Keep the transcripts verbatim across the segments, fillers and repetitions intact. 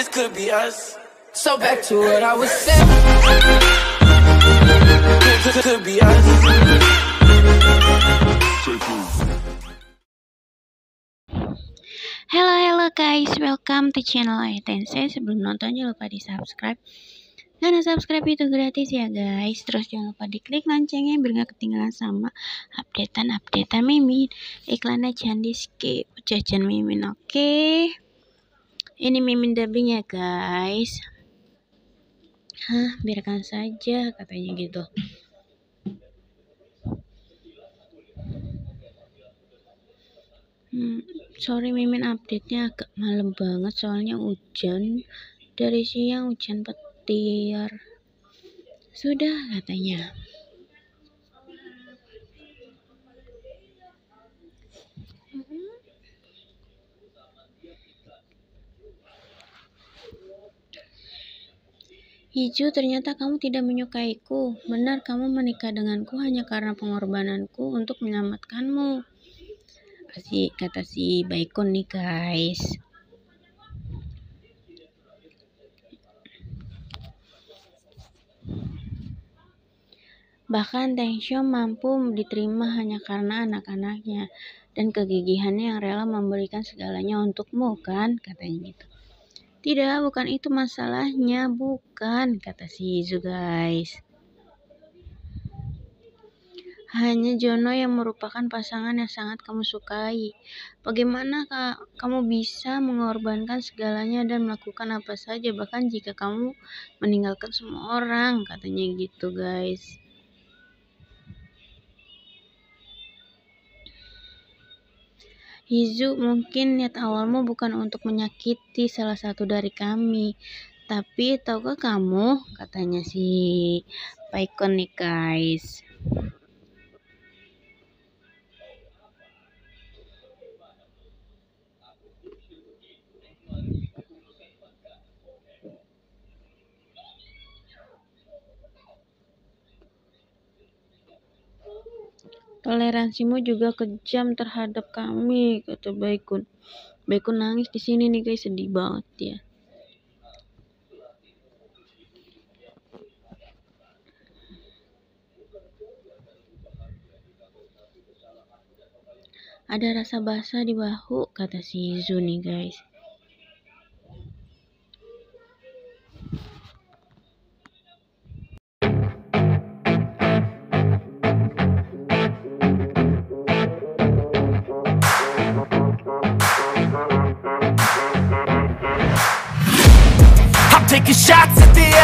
this could be us. So back to what I was saying. This could be us. Hello, hello guys, welcome to channel Aitense. Sebelum nonton jangan lupa di subscribe. Karena subscribe itu gratis ya guys. Terus jangan lupa diklik loncengnya biar gak ketinggalan sama updatean-updatean mimin. Iklannya jangan di skip, jajan mimin, oke okay? Ini mimin dubbing ya guys. Hah, biarkan saja katanya gitu. Hmm, sorry mimin update-nya agak malam banget soalnya hujan. Dari siang hujan petir. Sudah katanya. Hijau, ternyata kamu tidak menyukaiku. Benar, kamu menikah denganku hanya karena pengorbananku untuk menyelamatkanmu. Asik, kata si Baikun nih guys. Bahkan Taesyeom mampu diterima hanya karena anak-anaknya dan kegigihannya yang rela memberikan segalanya untukmu kan, katanya gitu. Tidak, bukan itu masalahnya, bukan, kata si Izu guys. Hanya Jono yang merupakan pasangan yang sangat kamu sukai. Bagaimana ka kamu bisa mengorbankan segalanya dan melakukan apa saja bahkan jika kamu meninggalkan semua orang, katanya gitu guys. Hizu, mungkin niat awalmu bukan untuk menyakiti salah satu dari kami, tapi tahukah kamu, katanya si Baekon nih guys. Toleransimu juga kejam terhadap kami, kata Baekun. Baekun nangis di sini nih guys, sedih banget ya. Ada rasa basah di bahu, kata si Izu nih guys. Taking shots at the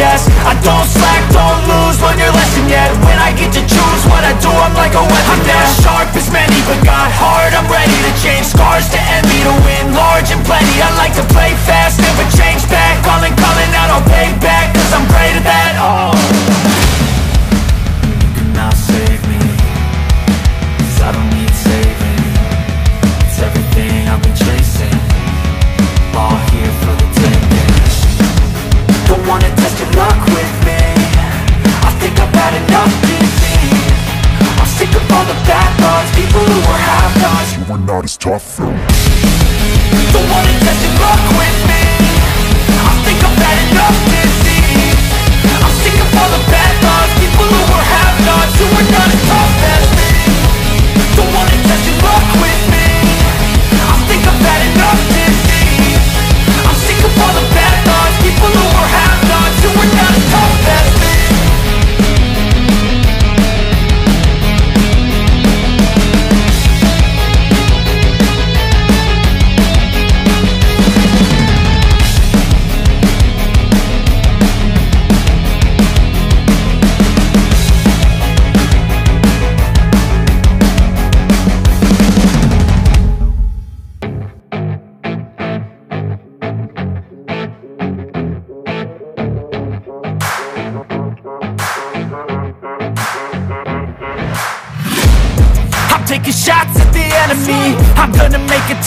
I don't slack, don't lose, learn your lesson yet. When I get to choose what I do, I'm like a weapon. I'm not sharp as many, but got hard, I'm ready to change. Scars to envy, to win large and plenty. I like to play fast, never change back. Calling, calling out, I'll pay back, cause I'm great at that, oh. You cannot save me, cause I don't need saving. It's everything I've been chasing, all here for the taking. Don't wanna test your luck with me, I think I've had enough disease. I'm sick of all the bad thoughts, people who are half-nots. You are not as tough though. Don't wanna test your luck with me, I think I've had enough disease. I'm sick of all the bad thoughts, people who are half-nots. taking shots at the enemy. I'm gonna make it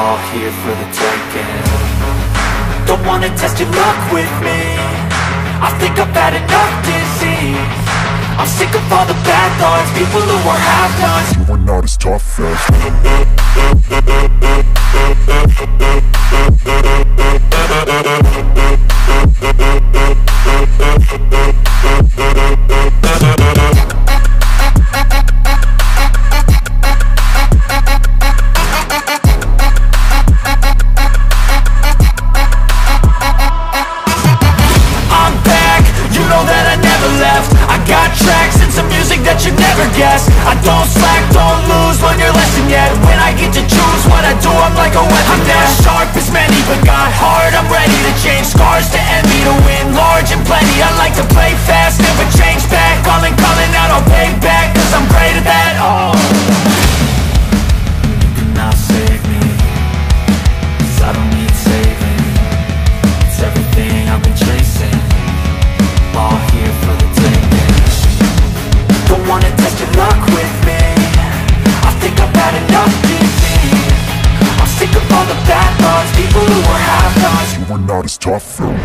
all here for the taking. Don't wanna test your luck with me, I think I've had enough disease. I'm sick of all the bad thoughts, people who are half-nots. You are not as tough as that you never guess. I don't slack, don't lose, learn your lesson yet. When I get to choose what I do, I'm like a weapon. I'm not sharp as many, but got hard, I'm ready to change. Scars to envy, to win large and plenty. I like to play fast, never change back. Calling, calling out, I'll pay back, cause I'm great at that. Oh, you cannot save me, cause I don't need saving. It's everything I've been chasing, all here for the taking. Don't wanna test your luck with me, I think I've had enough disease. I'm sick of all the bad thoughts, people who are half-nots. You are not as tough though.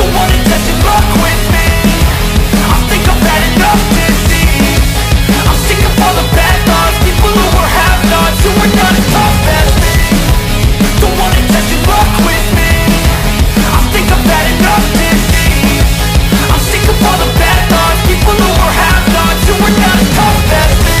Don't wanna test your luck with me, I think I've had enough disease. I'm sick of all the bad thoughts, people who are half-nots. You are not as tough as me. Don't wanna test your luck with me, I think I've had enough disease. I'm sick of all the bad thoughts, people who are half-nots. You were not as tough as me.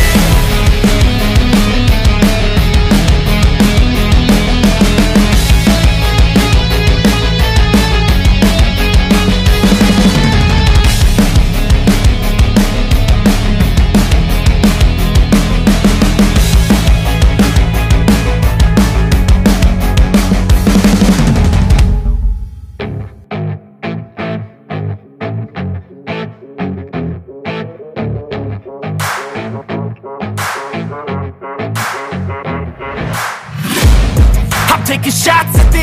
Taking shots at the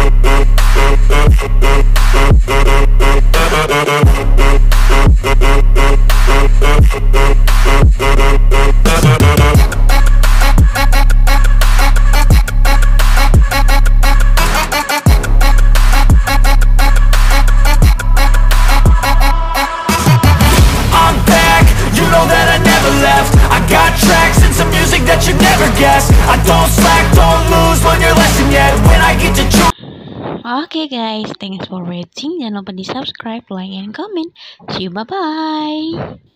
you never guess. I don't slack, don't lose, learn your lesson yet. When I get to choose. Okay guys, thanks for watching. Jangan lupa di subscribe, like, and comment. See you, bye bye.